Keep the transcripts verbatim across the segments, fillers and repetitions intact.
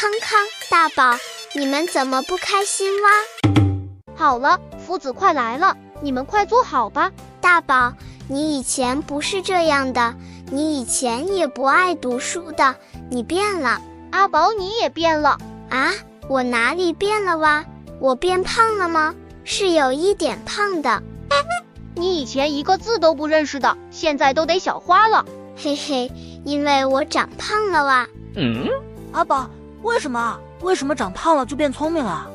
康康、大宝，你们怎么不开心哇？好了，夫子快来了，你们快坐好吧。大宝，你以前不是这样的，你以前也不爱读书的，你变了。阿宝，你也变了啊？我哪里变了哇？我变胖了吗？是有一点胖的。你以前一个字都不认识的，现在都得小花了。嘿嘿，因为我长胖了哇。嗯，阿宝，为什么？为什么长胖了就变聪明了？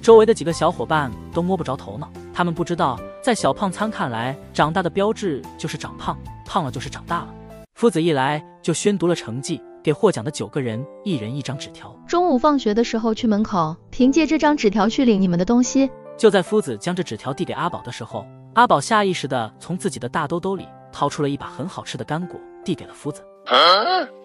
周围的几个小伙伴都摸不着头脑，他们不知道，在小胖苍看来，长大的标志就是长胖，胖了就是长大了。夫子一来就宣读了成绩，给获奖的九个人一人一张纸条。中午放学的时候去门口，凭借这张纸条去领你们的东西。就在夫子将这纸条递给阿宝的时候，阿宝下意识地从自己的大兜兜里掏出了一把很好吃的干果，递给了夫子。啊、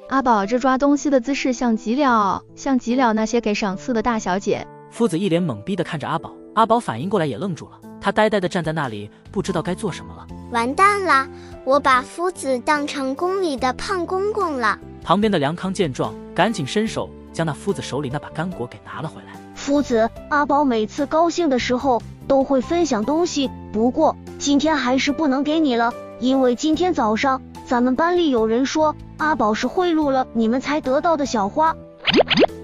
阿宝这抓东西的姿势像极了，像极了那些给赏赐的大小姐。夫子一脸懵逼地看着阿宝，阿宝反应过来也愣住了，他呆呆地站在那里，不知道该做什么了。完蛋了，我把夫子当成宫里的胖公公了。旁边的梁康见状，赶紧伸手将那夫子手里那把干果给拿了回来。夫子，阿宝每次高兴的时候都会分享东西，不过今天还是不能给你了，因为今天早上咱们班里有人说阿宝是贿赂了你们才得到的小花。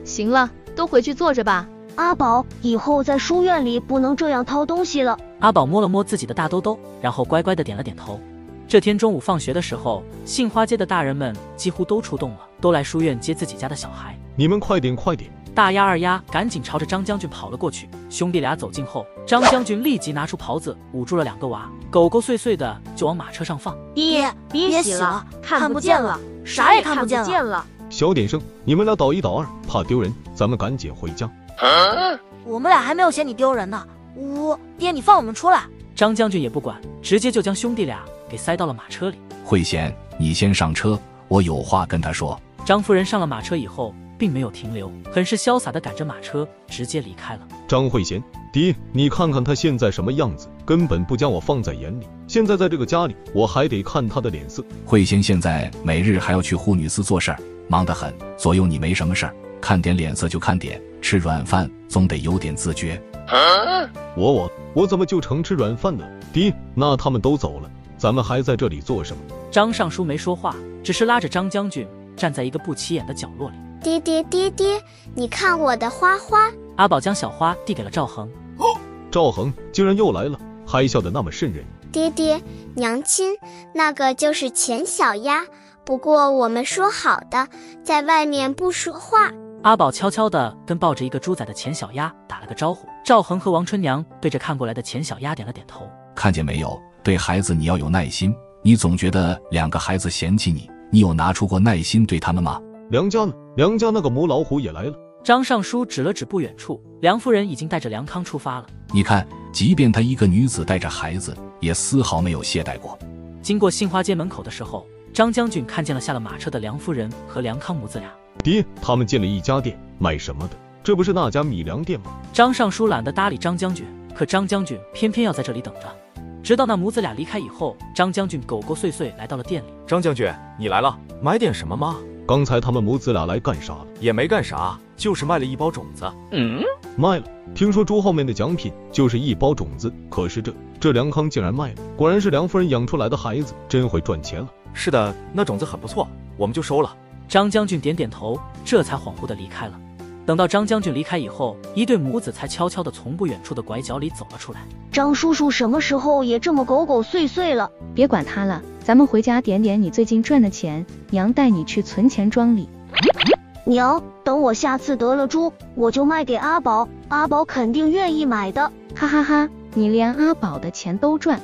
行了，都回去坐着吧。阿宝，以后在书院里不能这样掏东西了。阿宝摸了摸自己的大兜兜，然后乖乖的点了点头。这天中午放学的时候，杏花街的大人们几乎都出动了，都来书院接自己家的小孩。你们快点快点！大丫二丫赶紧朝着张将军跑了过去，兄弟俩走近后，张将军立即拿出刨子捂住了两个娃，狗狗碎碎的就往马车上放。爹，别洗了，看不见了，啥也看不见了。小点声，你们俩倒一倒二，怕丢人，咱们赶紧回家。啊、我们俩还没有嫌你丢人呢。呜、哦，爹，你放我们出来！张将军也不管，直接就将兄弟俩给塞到了马车里。慧贤，你先上车，我有话跟他说。张夫人上了马车以后，并没有停留，很是潇洒地赶着马车直接离开了。张慧贤，爹，你看看他现在什么样子，根本不将我放在眼里。现在在这个家里，我还得看他的脸色。慧贤现在每日还要去护女司做事儿，忙得很，左右你没什么事儿，看点脸色就看点，吃软饭总得有点自觉。啊、我我我怎么就成吃软饭了？爹，那他们都走了，咱们还在这里做什么？张尚书没说话，只是拉着张将军站在一个不起眼的角落里。爹爹爹爹，你看我的花花！阿宝将小花递给了赵恒。哦，赵恒竟然又来了，还笑得那么瘆人。爹爹，娘亲，那个就是钱小丫，不过我们说好的，在外面不说话。阿宝悄悄地跟抱着一个猪仔的钱小丫打了个招呼。赵恒和王春娘对着看过来的钱小丫点了点头。看见没有，对孩子你要有耐心，你总觉得两个孩子嫌弃你，你有拿出过耐心对他们吗？梁家呢？梁家那个母老虎也来了。张尚书指了指不远处，梁夫人已经带着梁康出发了。你看，即便她一个女子带着孩子，也丝毫没有懈怠过。经过杏花街门口的时候，张将军看见了下了马车的梁夫人和梁康母子俩。爹，他们进了一家店，买什么的？这不是那家米粮店吗？张尚书懒得搭理张将军，可张将军偏偏要在这里等着。直到那母子俩离开以后，张将军狗狗碎碎来到了店里。张将军，你来了，买点什么吗？刚才他们母子俩来干啥了？也没干啥，就是卖了一包种子。嗯，卖了？听说猪后面的奖品就是一包种子，可是这这梁康竟然卖了，果然是梁夫人养出来的孩子，真会赚钱了。是的，那种子很不错，我们就收了。张将军点点头，这才恍惚地离开了。等到张将军离开以后，一对母子才悄悄地从不远处的拐角里走了出来。张叔叔什么时候也这么狗狗碎碎了？别管他了，咱们回家点点你最近赚的钱，娘带你去存钱庄里。娘，等我下次得了猪，我就卖给阿宝，阿宝肯定愿意买的。哈哈哈，你连阿宝的钱都赚，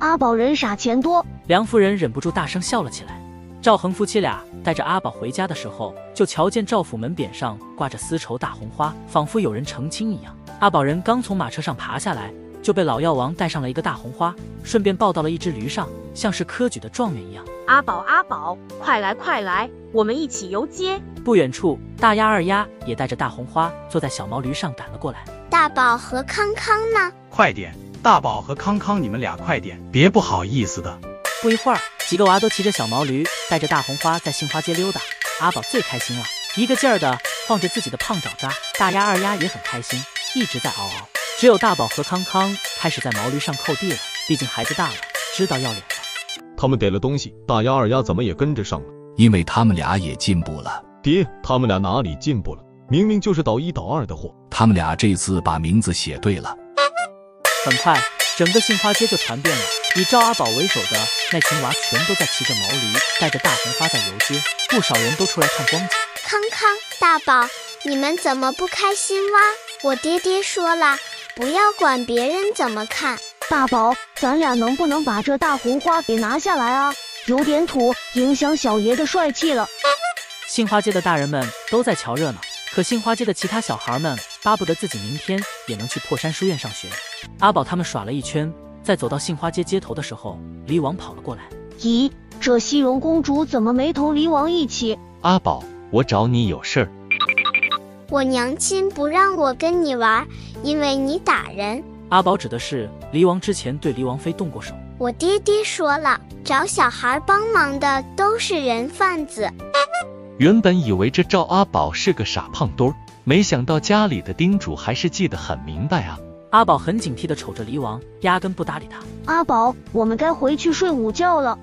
阿宝人傻钱多。梁夫人忍不住大声笑了起来。赵恒夫妻俩带着阿宝回家的时候，就瞧见赵府门匾上挂着丝绸大红花，仿佛有人成亲一样。阿宝人刚从马车上爬下来，就被老药王带上了一个大红花，顺便抱到了一只驴上，像是科举的状元一样。阿宝阿宝，快来快来，我们一起游街。不远处，大丫二丫也带着大红花坐在小毛驴上赶了过来。大宝和康康呢？快点，大宝和康康，你们俩快点，别不好意思的。不一会儿，几个娃都骑着小毛驴，带着大红花在杏花街溜达。阿宝最开心了，一个劲儿的晃着自己的胖爪爪。大丫、二丫也很开心，一直在嗷嗷。只有大宝和康康开始在毛驴上扣地了，毕竟孩子大了，知道要脸了。他们逮了东西，大丫、二丫怎么也跟着上了？因为他们俩也进步了。爹，他们俩哪里进步了？明明就是倒一倒二的货。他们俩这次把名字写对了。很快，整个杏花街就传遍了。以赵阿宝为首的那群娃全都在骑着毛驴，带着大红花在游街，不少人都出来看光景。康康、大宝，你们怎么不开心哇？我爹爹说了，不要管别人怎么看。大宝，咱俩能不能把这大红花给拿下来啊？有点土，影响小爷的帅气了。杏花街的大人们都在瞧热闹，可杏花街的其他小孩们巴不得自己明天也能去破山书院上学。阿宝他们耍了一圈，在走到杏花街街头的时候，离王跑了过来。咦，这西荣公主怎么没同离王一起？阿宝，我找你有事儿。我娘亲不让我跟你玩，因为你打人。阿宝指的是离王之前对离王妃动过手。我爹爹说了，找小孩帮忙的都是人贩子。原本以为这赵阿宝是个傻胖墩儿，没想到家里的叮嘱还是记得很明白啊。阿宝很警惕地瞅着离王，压根不搭理他。阿宝，我们该回去睡午觉了。